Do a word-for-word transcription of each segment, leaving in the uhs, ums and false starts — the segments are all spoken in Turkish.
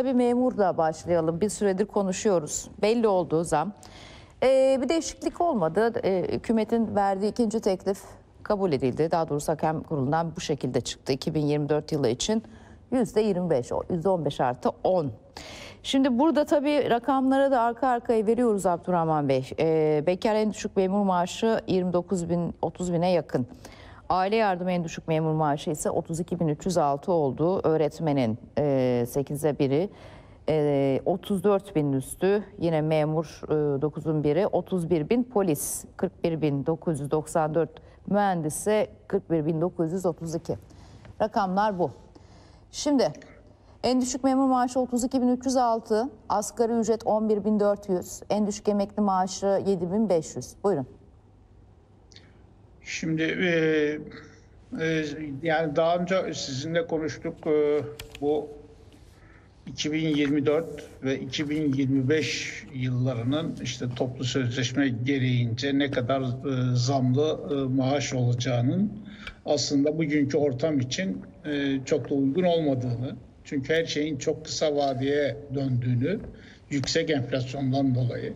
tabii memurla başlayalım. Bir süredir konuşuyoruz. Belli oldu zam. Ee, bir değişiklik olmadı. Ee, hükümetin verdiği ikinci teklif kabul edildi. Daha doğrusu hakem kurulundan bu şekilde çıktı. iki bin yirmi dört yılı için yüzde yirmi beş, yüzde on beş artı on. Şimdi burada tabii rakamlara da arka arkaya veriyoruz Abdurrahman Bey. Ee, bekar en düşük memur maaşı yirmi dokuz bin, otuz bine yakın. Aile yardımı en düşük memur maaşı ise otuz iki bin üç yüz altı oldu. Öğretmenin e, sekize biri, e, otuz dört bin üstü, yine memur e, dokuzun biri, otuz bir bin polis, kırk bir bin dokuz yüz doksan dört mühendise, kırk bir bin dokuz yüz otuz iki. Rakamlar bu. Şimdi en düşük memur maaşı otuz iki bin üç yüz altı, asgari ücret on bir bin dört yüz, en düşük emekli maaşı yedi bin beş yüz. Buyurun. Şimdi e, e, yani daha önce sizinle konuştuk, e, bu iki bin yirmi dört ve iki bin yirmi beş yıllarının işte toplu sözleşme gereğince ne kadar e, zamlı e, maaş olacağının aslında bugünkü ortam için e, çok da uygun olmadığını, çünkü her şeyin çok kısa vadeye döndüğünü, yüksek enflasyondan dolayı.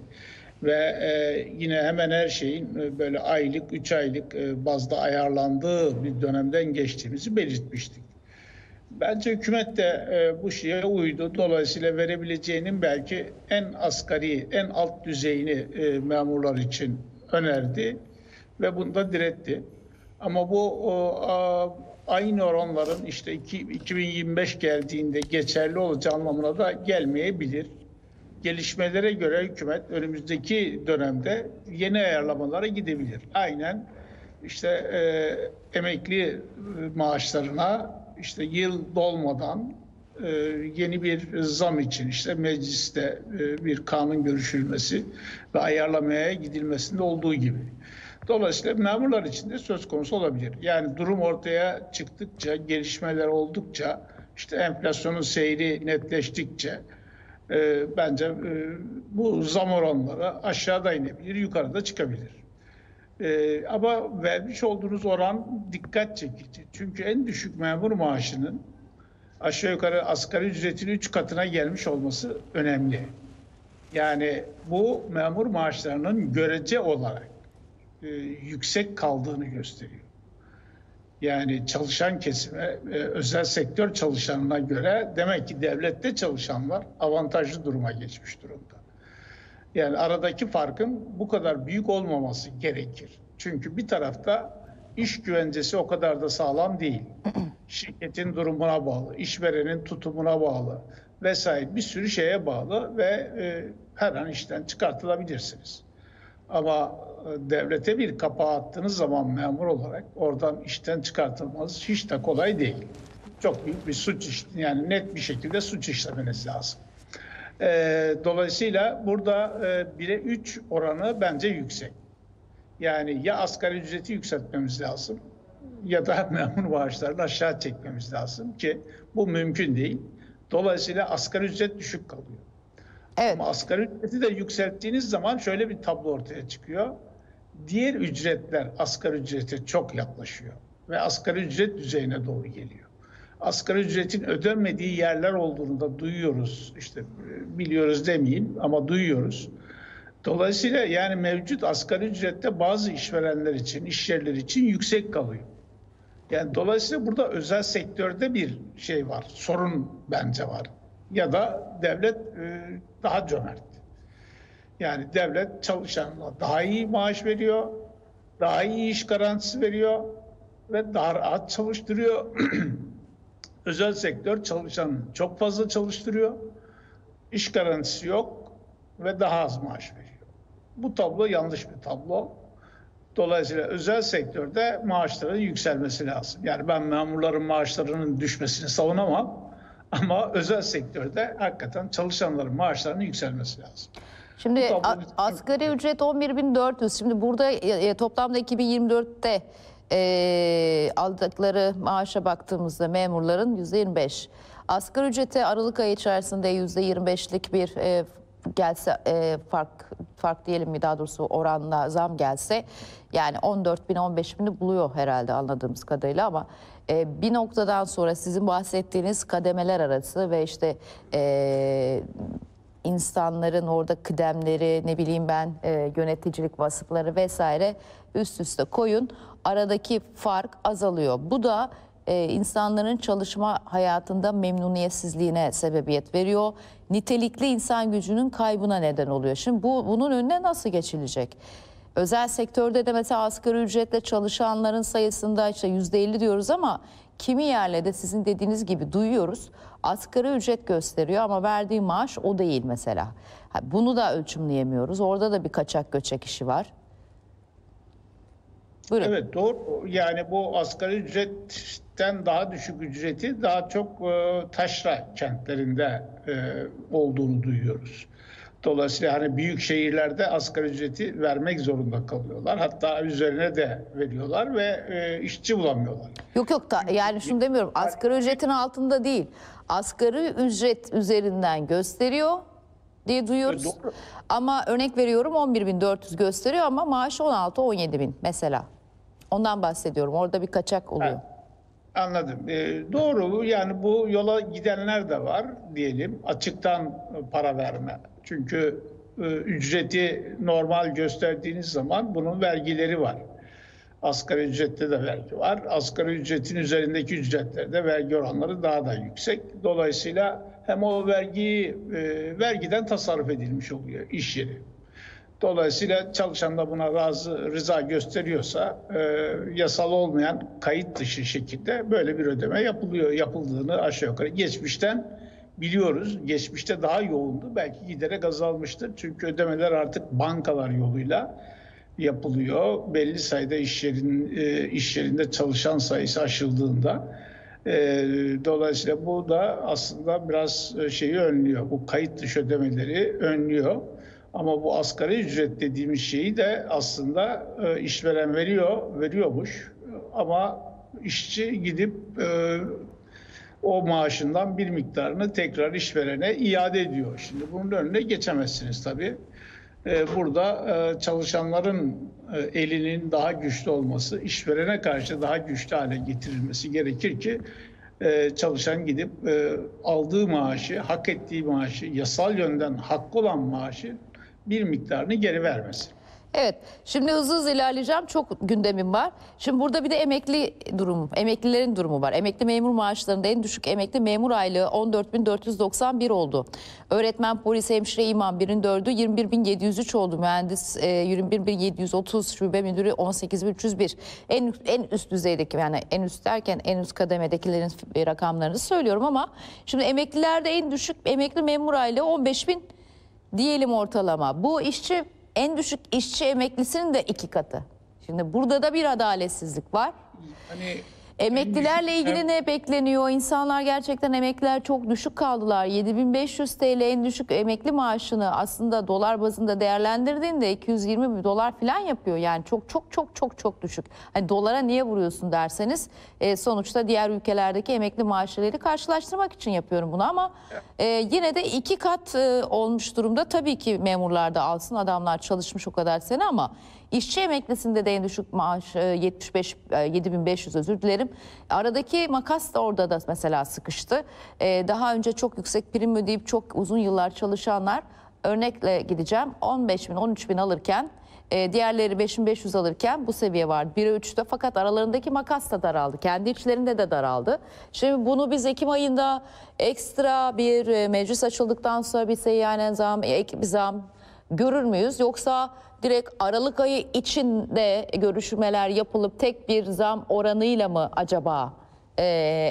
Ve e, yine hemen her şeyin e, böyle aylık, üç aylık e, bazda ayarlandığı bir dönemden geçtiğimizi belirtmiştik. Bence hükümet de e, bu şeye uydu. Dolayısıyla verebileceğinin belki en asgari, en alt düzeyini e, memurlar için önerdi ve bunda diretti. Ama bu o, a, aynı oranların işte iki bin yirmi beş geldiğinde geçerli olacağı anlamına da gelmeyebilir. Gelişmelere göre hükümet önümüzdeki dönemde yeni ayarlamalara gidebilir. Aynen işte e, emekli maaşlarına işte yıl dolmadan e, yeni bir zam için işte mecliste e, bir kanun görüşülmesi ve ayarlamaya gidilmesinde olduğu gibi. Dolayısıyla memurlar için de söz konusu olabilir. Yani durum ortaya çıktıkça, gelişmeler oldukça, işte enflasyonun seyri netleştikçe E, bence e, bu zam oranları aşağıda inebilir, yukarıda çıkabilir. E, ama vermiş olduğunuz oran dikkat çekici. Çünkü en düşük memur maaşının aşağı yukarı asgari ücretin üç katına gelmiş olması önemli. Yani bu memur maaşlarının görece olarak e, yüksek kaldığını gösteriyor. Yani çalışan kesime, özel sektör çalışanına göre demek ki devlette çalışanlar avantajlı duruma geçmiş durumda. Yani aradaki farkın bu kadar büyük olmaması gerekir. Çünkü bir tarafta iş güvencesi o kadar da sağlam değil. Şirketin durumuna bağlı, işverenin tutumuna bağlı vesaire bir sürü şeye bağlı ve her an işten çıkartılabilirsiniz. Ama devlete bir kapağı attığınız zaman memur olarak oradan işten çıkartılmanız hiç de kolay değil. Çok büyük bir suç iş, yani net bir şekilde suç işlemeniz lazım. Ee, dolayısıyla burada e, bire üç oranı bence yüksek. Yani ya asgari ücreti yükseltmemiz lazım ya da memur maaşlarını aşağı çekmemiz lazım ki bu mümkün değil. Dolayısıyla asgari ücret düşük kalıyor. Evet. Ama asgari ücreti de yükselttiğiniz zaman şöyle bir tablo ortaya çıkıyor. Diğer ücretler asgari ücrete çok yaklaşıyor ve asgari ücret düzeyine doğru geliyor. Asgari ücretin ödenmediği yerler olduğunu da duyuyoruz. İşte biliyoruz demeyeyim ama duyuyoruz. Dolayısıyla yani mevcut asgari ücrette bazı işverenler için, iş yerleri için yüksek kalıyor. Yani dolayısıyla burada özel sektörde bir şey var, sorun bence var. Ya da devlet daha cömert. Yani devlet çalışanlara daha iyi maaş veriyor, daha iyi iş garantisi veriyor ve daha rahat çalıştırıyor. Özel sektör çalışanı çok fazla çalıştırıyor, iş garantisi yok ve daha az maaş veriyor. Bu tablo yanlış bir tablo. Dolayısıyla özel sektörde maaşların yükselmesi lazım. Yani ben memurların maaşlarının düşmesini savunamam. Ama özel sektörde hakikaten çalışanların maaşlarının yükselmesi lazım. Şimdi tablo... asgari ücret on bir bin dört yüz. Şimdi burada e, toplamda iki bin yirmi dörtte e, aldıkları maaşa baktığımızda memurların yüzde yirmi beş. Asgari ücrete Aralık ayı içerisinde yüzde yirmi beşlik bir e, gelse e, fark fark diyelim mi, daha doğrusu oranla zam gelse yani on dört bin on beş bini buluyor herhalde anladığımız kadarıyla, ama e, bir noktadan sonra sizin bahsettiğiniz kademeler arası ve işte e, insanların orada kıdemleri, ne bileyim ben e, yöneticilik vasıfları vesaire üst üste koyun, aradaki fark azalıyor. Bu da Ee, insanların çalışma hayatında memnuniyetsizliğine sebebiyet veriyor. Nitelikli insan gücünün kaybına neden oluyor. Şimdi bu, bunun önüne nasıl geçilecek? Özel sektörde de mesela asgari ücretle çalışanların sayısında işte yüzde elli diyoruz ama kimi yerle de sizin dediğiniz gibi duyuyoruz. Asgari ücret gösteriyor ama verdiği maaş o değil mesela. Bunu da ölçümleyemiyoruz. Orada da bir kaçak göçek işi var. Buyurun. Evet, doğru. Yani bu asgari ücretten daha düşük ücreti daha çok e, taşra kentlerinde e, olduğunu duyuyoruz. Dolayısıyla hani büyük şehirlerde asgari ücreti vermek zorunda kalıyorlar. Hatta üzerine de veriyorlar ve e, işçi bulamıyorlar. Yok yok da, yani şunu demiyorum, asgari ücretin altında değil. Asgari ücret üzerinden gösteriyor diye duyuyoruz. Doğru. Ama örnek veriyorum on bir bin dört yüz gösteriyor ama maaşı on altı on yedi bin mesela. Ondan bahsediyorum. Orada bir kaçak oluyor. Ha, anladım. Ee, doğru. Yani bu yola gidenler de var diyelim. Açıktan para verme. Çünkü e, ücreti normal gösterdiğiniz zaman bunun vergileri var. Asgari ücrette de vergi var. Asgari ücretin üzerindeki ücretlerde vergi oranları daha da yüksek. Dolayısıyla hem o vergiyi, e, vergiden tasarruf edilmiş oluyor iş yeri. Dolayısıyla çalışan da buna razı, rıza gösteriyorsa e, yasal olmayan kayıt dışı şekilde böyle bir ödeme yapılıyor. Yapıldığını aşağı yukarı geçmişten biliyoruz. Geçmişte daha yoğundu. Belki giderek azalmıştır. Çünkü ödemeler artık bankalar yoluyla yapılıyor. Belli sayıda iş yerinin, e, iş yerinde çalışan sayısı aşıldığında. Dolayısıyla bu da aslında biraz şeyi önlüyor. Bu kayıt dışı ödemeleri önlüyor. Ama bu asgari ücret dediğimiz şeyi de aslında işveren veriyor, veriyormuş. Ama işçi gidip o maaşından bir miktarını tekrar işverene iade ediyor. Şimdi bunun önüne geçemezsiniz tabii. Burada çalışanların elinin daha güçlü olması, işverene karşı daha güçlü hale getirilmesi gerekir ki çalışan gidip aldığı maaşı, hak ettiği maaşı, yasal yönden hakkı olan maaşı bir miktarını geri vermesin. Evet, şimdi hızlı hızlı ilerleyeceğim. Çok gündemim var. Şimdi burada bir de emekli durumu, emeklilerin durumu var. Emekli memur maaşlarında en düşük emekli memur aylığı on dört bin dört yüz doksan bir oldu. Öğretmen, polis, hemşire, imam birin dördü yirmi bir bin yedi yüz üç oldu. Mühendis e, yirmi bir bin yedi yüz otuz, şube müdürü on sekiz bin üç yüz bir. En, en üst düzeydeki, yani en üst derken en üst kademedekilerin rakamlarını söylüyorum ama şimdi emeklilerde en düşük emekli memur aylığı on beş bin diyelim ortalama. Bu işçi En düşük işçi emeklisinin de iki katı. Şimdi burada da bir adaletsizlik var. Hani emeklilerle ilgili hem... ne bekleniyor? İnsanlar gerçekten, emekliler çok düşük kaldılar. yedi bin beş yüz TL en düşük emekli maaşını aslında dolar bazında değerlendirdiğinde iki yüz yirmi dolar falan yapıyor. Yani çok çok çok çok çok düşük. Hani dolara niye vuruyorsun derseniz e, sonuçta diğer ülkelerdeki emekli maaşları karşılaştırmak için yapıyorum bunu ama e, yine de iki kat e, olmuş durumda. Tabii ki memurlarda alsın, adamlar çalışmış o kadar sene ama işçi emeklisinde de en düşük maaş yetmiş beş, yedi bin beş yüz, özür dilerim. Aradaki makas da orada da mesela sıkıştı. Daha önce çok yüksek prim ödeyip çok uzun yıllar çalışanlar, örnekle gideceğim, on beş bin on üç bin alırken, diğerleri beş bin beş yüz alırken bu seviye vardı. bire üçte, fakat aralarındaki makas da daraldı. Kendi içlerinde de daraldı. Şimdi bunu biz Ekim ayında ekstra bir meclis açıldıktan sonra bir seyyanen zam, ek bir zam görür müyüz? Yoksa direkt Aralık ayı içinde görüşmeler yapılıp tek bir zam oranıyla mı acaba e,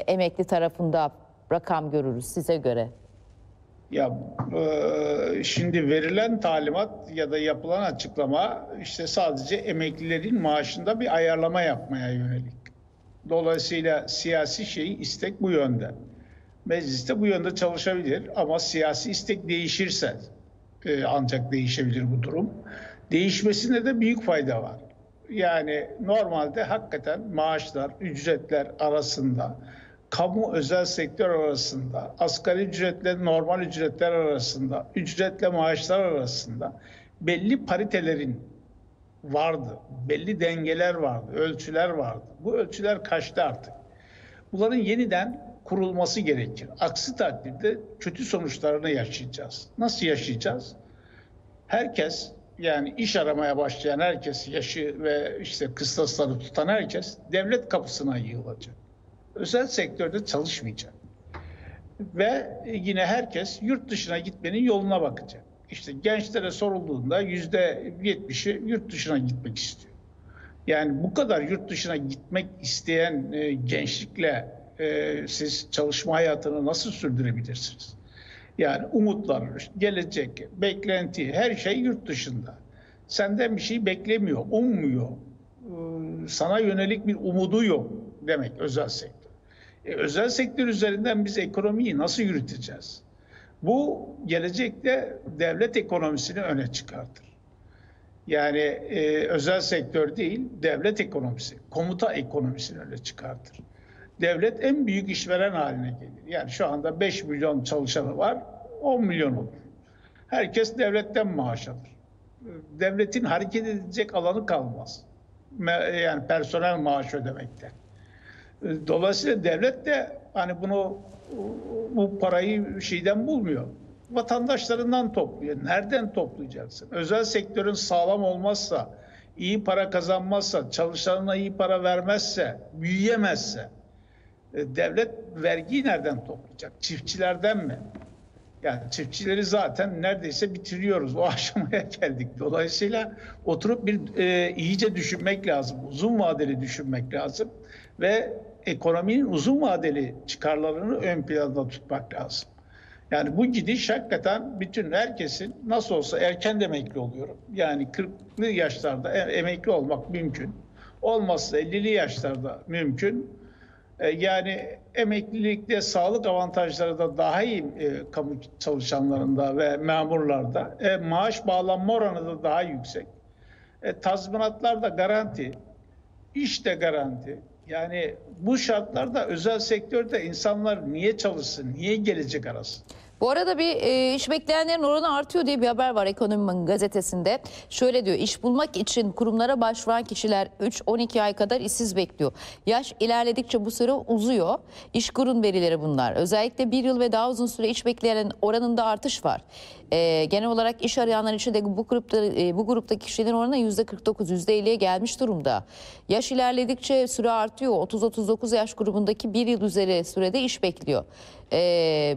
emekli tarafında rakam görürüz size göre? Ya e, şimdi verilen talimat ya da yapılan açıklama işte sadece emeklilerin maaşında bir ayarlama yapmaya yönelik. Dolayısıyla siyasi şey, istek bu yönde. Mecliste bu yönde çalışabilir ama siyasi istek değişirse e, ancak değişebilir bu durum. Değişmesinde de büyük fayda var. Yani normalde hakikaten maaşlar, ücretler arasında, kamu özel sektör arasında, asgari ücretle normal ücretler arasında, ücretle maaşlar arasında belli paritelerin vardı, belli dengeler vardı, ölçüler vardı. Bu ölçüler kaçtı artık. bunların yeniden kurulması gerekir. Aksi takdirde kötü sonuçlarını yaşayacağız. Nasıl yaşayacağız? Herkes, yani iş aramaya başlayan herkes, yaşı ve işte kıstasları tutan herkes devlet kapısına yığılacak. Özel sektörde çalışmayacak. Ve yine herkes yurt dışına gitmenin yoluna bakacak. İşte gençlere sorulduğunda yüzde yetmişi yurt dışına gitmek istiyor. Yani bu kadar yurt dışına gitmek isteyen gençlikle siz çalışma hayatını nasıl sürdürebilirsiniz? Yani umutlar, gelecek, beklenti, her şey yurt dışında. Senden bir şey beklemiyor, ummuyor. Sana yönelik bir umudu yok demek özel sektör. E, özel sektör üzerinden biz ekonomiyi nasıl yürüteceğiz? Bu gelecekte devlet ekonomisini öne çıkartır. Yani e, özel sektör değil, devlet ekonomisi, komuta ekonomisini öne çıkartır. Devlet en büyük işveren haline gelir. Yani şu anda beş milyon çalışanı var, on milyon olur. Herkes devletten maaş alır. Devletin hareket edecek alanı kalmaz. Yani personel maaş ödemekten. Dolayısıyla devlet de hani bunu, bu parayı şeyden bulmuyor. Vatandaşlarından topluyor. Nereden toplayacaksın? Özel sektörün sağlam olmazsa, iyi para kazanmazsa, çalışanına iyi para vermezse, büyüyemezse, devlet vergiyi nereden toplayacak? Çiftçilerden mi? Yani çiftçileri zaten neredeyse bitiriyoruz. O aşamaya geldik. Dolayısıyla oturup bir e, iyice düşünmek lazım. Uzun vadeli düşünmek lazım. Ve ekonominin uzun vadeli çıkarlarını ön planda tutmak lazım. Yani bu gidiş hakikaten bütün herkesin, nasıl olsa erken de emekli oluyorum. Yani kırklı yaşlarda emekli olmak mümkün. Olmazsa ellili yaşlarda mümkün. Yani emeklilikte sağlık avantajları da daha iyi e, kamu çalışanlarında ve memurlarda. E, maaş bağlanma oranı da daha yüksek. E, tazminatlar da garanti, iş de garanti. Yani bu şartlarda özel sektörde insanlar niye çalışsın, niye gelecek arasın? Bu arada bir e, iş bekleyenlerin oranı artıyor diye bir haber var Ekonomi'nin gazetesinde. Şöyle diyor, iş bulmak için kurumlara başvuran kişiler üç on iki ay kadar işsiz bekliyor. Yaş ilerledikçe bu süre uzuyor. İşkur'un verileri bunlar. Özellikle bir yıl ve daha uzun süre iş bekleyenlerin oranında artış var. E, genel olarak iş arayanlar için de bu, grupta, e, bu gruptaki kişilerin oranı yüzde kırk dokuz, yüzde elliye gelmiş durumda. Yaş ilerledikçe süre artıyor. otuz otuz dokuz yaş grubundaki bir yıl üzeri sürede iş bekliyor. E,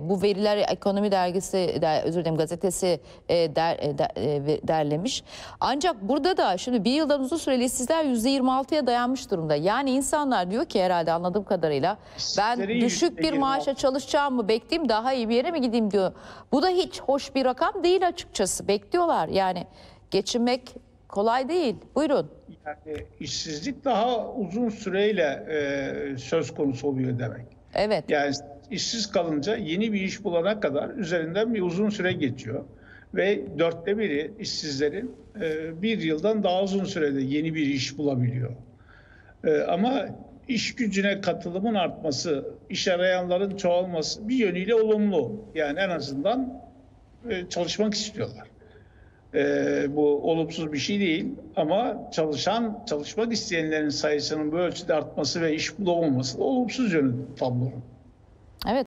bu veriler Ekonomi dergisi, der, özür dilerim gazetesi e, der, e, der, e, derlemiş. Ancak burada da şimdi bir yıldan uzun süreli işsizler yüzde yirmi altıya dayanmış durumda. Yani insanlar diyor ki herhalde anladığım kadarıyla, ben düşük bir maaşa çalışacağım mı, bekleyeyim daha iyi bir yere mi gideyim diyor. Bu da hiç hoş bir rakam değil açıkçası. Bekliyorlar, yani geçinmek kolay değil. Buyurun. Yani işsizlik daha uzun süreyle e, söz konusu oluyor demek. Evet. Yani işsiz kalınca yeni bir iş bulana kadar üzerinden bir uzun süre geçiyor. Ve dörtte biri işsizlerin bir yıldan daha uzun sürede yeni bir iş bulabiliyor. Ama iş gücüne katılımın artması, iş arayanların çoğalması bir yönüyle olumlu. Yani en azından çalışmak istiyorlar. Bu olumsuz bir şey değil. Ama çalışan, çalışmak isteyenlerin sayısının bu ölçüde artması ve iş bulamaması da olumsuz yönü tablonun. Evet.